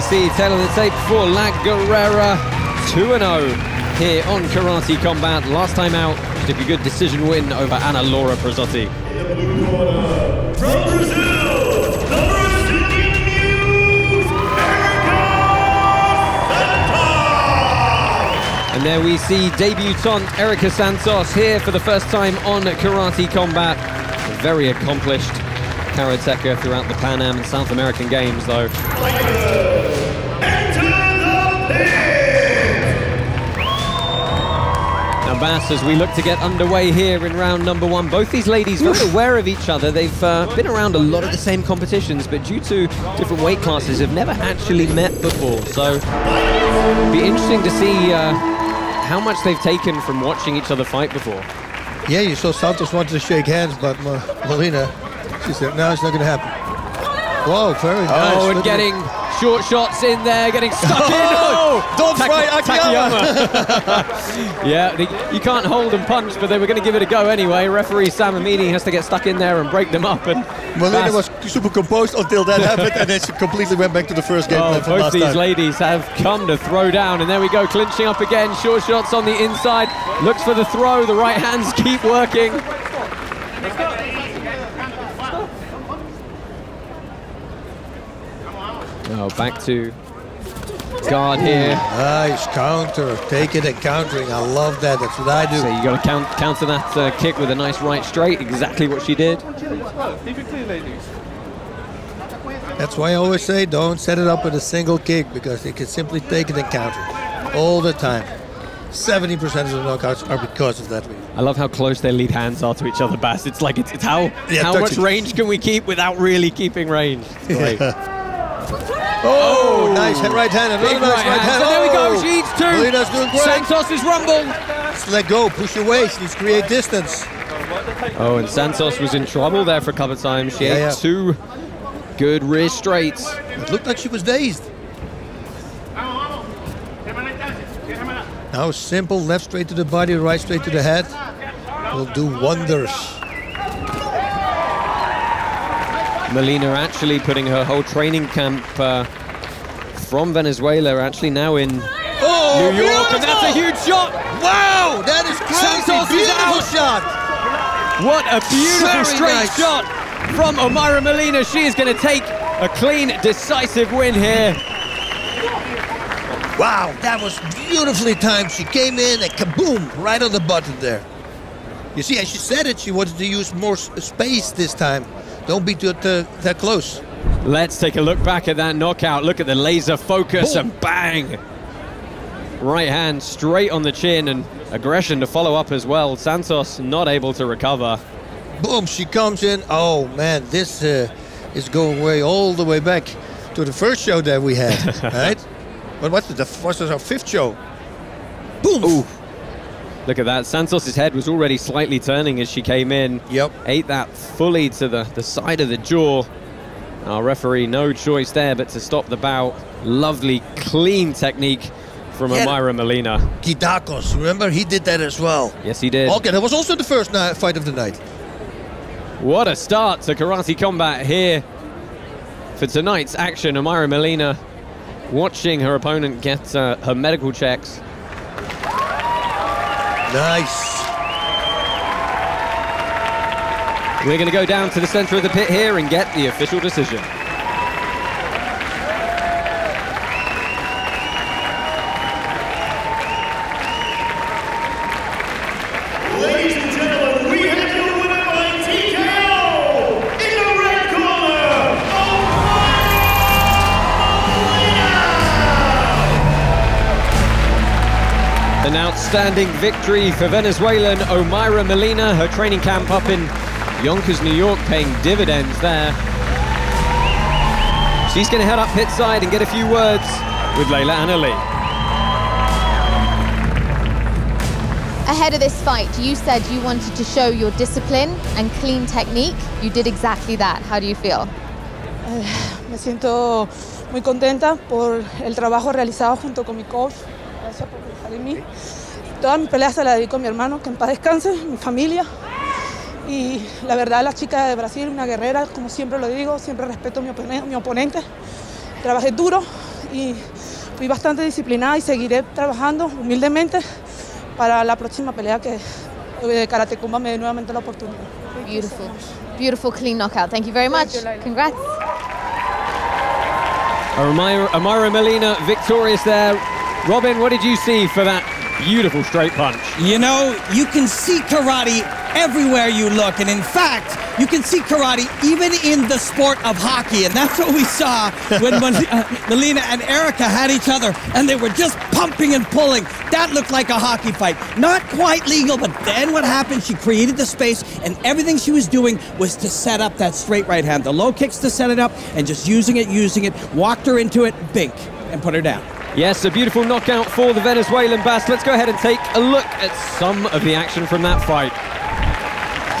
we see tail of the tape for La Guerrera, 2-0 here on Karate Combat. Last time out, she took a good decision win over Anna Laura Presotti. From Brazil, number 16 news, Erica Santos! And there we see debutante Erica Santos here for the first time on Karate Combat. Very accomplished karateka throughout the Pan Am and South American Games, though. Now, Bass, as we look to get underway here in round number one, both these ladies very aware of each other. They've been around a lot of the same competitions, but due to different weight classes, have never actually met before. So, it'll be interesting to see how much they've taken from watching each other fight before. Yeah, you saw Santos wanted to shake hands, but Molina, she said, no, it's not going to happen. Whoa, very nice. Oh, and getting short shots in there, getting stuck in. Oh, don't try Akiyama. Yeah, you can't hold and punch, but they were going to give it a go anyway. Referee Sam Amini has to get stuck in there and break them up. And Molina was super composed until that happened, and then she completely went back to the first game. Oh, both these ladies have come to throw down, and there we go, clinching up again. Short shots on the inside. Looks for the throw. The right hands keep working. Oh, back to guard here. Nice counter, taking and countering. I love that. That's what I do. So you got to counter that kick with a nice right straight. Exactly what she did. That's why I always say don't set it up with a single kick, because they can simply take it and counter all the time. 70% of the knockouts are because of that lead. I love how close their lead hands are to each other, Bass. It's like it's how much range can we keep without really keeping range? It's great. Oh, oh, nice right hand, another nice right hand. So there we go, she eats two. Molina's doing great. Santos is rumbled. Just let go, push away, she's create distance. Oh, and Santos was in trouble there for a couple of times. She ate two good rear straights. It looked like she was dazed. Now simple, left straight to the body, right straight to the head. Will do wonders. Molina actually putting her whole training camp from Venezuela, actually now in New York, beautiful. And that's a huge shot! Wow, that is crazy, beautiful shot! What a beautiful straight shot from Omaira Molina. She is going to take a clean, decisive win here. Wow, that was beautifully timed. She came in and kaboom, right on the button there. You see, as she said it, she wanted to use more space this time. Don't be that close. Let's take a look back at that knockout. Look at the laser focus. Boom. And bang! Right hand straight on the chin, and aggression to follow up as well. Santos not able to recover. Boom, she comes in. Oh man, this is going way all the way back to the first show that we had, right? But what was our fifth show? Boom! Ooh. Look at that, Santos' head was already slightly turning as she came in. Yep. Ate that fully to the side of the jaw. Our referee, no choice there but to stop the bout. Lovely, clean technique from Omaira Molina. Kidakos, remember? He did that as well. Yes, he did. Okay, that was also the first fight of the night. What a start to Karate Combat here. For tonight's action, Omaira Molina watching her opponent get her medical checks. Nice. We're going to go down to the center of the pit here and get the official decision. Ladies and gentlemen, we have your winner by TKO in the red corner, Omaira Molina! An outstanding victory for Venezuelan Omaira Molina. Her training camp up in Yonkers, New York, paying dividends there. She's going to head up pit side and get a few words with Leila Anali. Ahead of this fight, you said you wanted to show your discipline and clean technique. You did exactly that. How do you feel? Me siento muy contenta por el trabajo realizado junto con mi coach. Gracias por pensar en mí. Toda mi pelea se la dedico a mi hermano, que en paz descanse, mi familia. Y la verdad, la chica de Brasil, una guerrera, como siempre lo digo, siempre respeto a mi oponente. Trabajé duro y fui bastante disciplinada y seguiré trabajando humildemente para la próxima pelea que Karate Combat me dé nuevamente la oportunidad. Beautiful, beautiful clean knockout. Thank you very much. Congrats. Omaira Molina victorious there. Robin, what did you see for that beautiful straight punch? You know, you can see karate everywhere you look, and in fact, you can see karate even in the sport of hockey, and that's what we saw when Molina and Erica had each other, and they were just pumping and pulling. That looked like a hockey fight. Not quite legal, but then what happened, she created the space, and everything she was doing was to set up that straight right hand. The low kicks to set it up, and just using it, walked her into it, bink, and put her down. Yes, a beautiful knockout for the Venezuelan Bast. Let's go ahead and take a look at some of the action from that fight.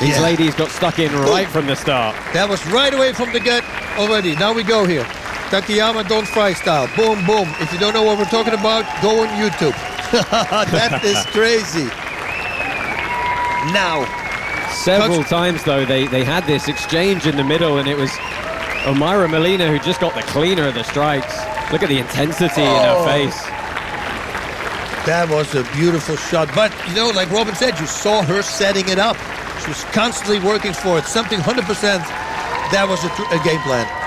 These ladies got stuck in right from the start. That was right away from the get already. Now we go here. Takayama Don Fry style. Boom, boom. If you don't know what we're talking about, go on YouTube. That is crazy. Now. Several times, though, they had this exchange in the middle, and it was Omaira Molina who just got the cleaner of the strikes. Look at the intensity in her face. That was a beautiful shot. But, you know, like Robin said, you saw her setting it up. She was constantly working for it, something 100%. That was a game plan.